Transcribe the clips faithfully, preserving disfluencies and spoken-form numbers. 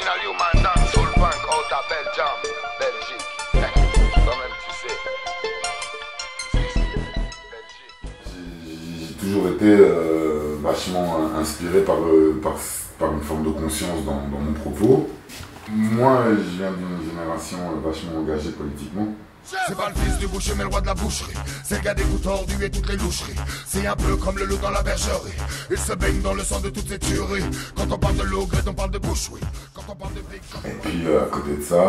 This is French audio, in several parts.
Original Human Dance, Soul Punk, out of Belgium, Belgique. Toi-même, tu sais. Belgique. J'ai toujours été euh, vachement inspiré par, euh, par, par une forme de conscience dans, dans mon propos. Moi, je viens d'une génération vachement engagée politiquement. C'est pas le fils du boucher mais le roi de la boucherie. C'est le gars des coups tordus et toutes les loucheries. C'est un peu comme le loup dans la bergerie. Il se baigne dans le sang de toutes ces tueries. Quand on parle de l'augrette, on parle de bouche, oui. Quand on parle de big... Et puis à côté de ça,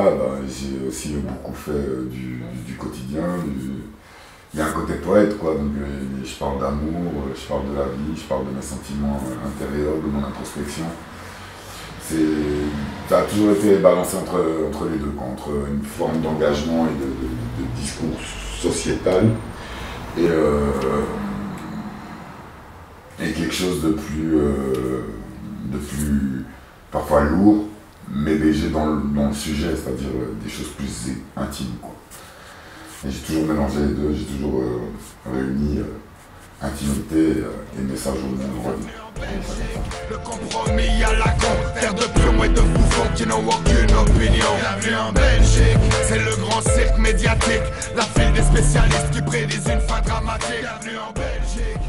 j'ai aussi beaucoup fait du, du quotidien. Du... Il y a un côté poète quoi. Donc, je parle d'amour, je parle de la vie, je parle de mes sentiments intérieurs, de mon introspection. Ça a toujours été balancé entre, entre les deux, entre une forme d'engagement et de, de, de discours sociétal et, euh, et quelque chose de plus, euh, de plus parfois lourd, mais léger dans le, dans le sujet, c'est-à-dire des choses plus intimes, quoi. Et j'ai toujours mélangé les deux, j'ai toujours euh, réuni euh, intimité et message au monde. Le compromis à la con, terre de pion et de bouffon qui n'ont aucune opinion. Bienvenue en Belgique, c'est le grand cirque médiatique, la file des spécialistes qui prédisent une fin dramatique. Bienvenue en Belgique.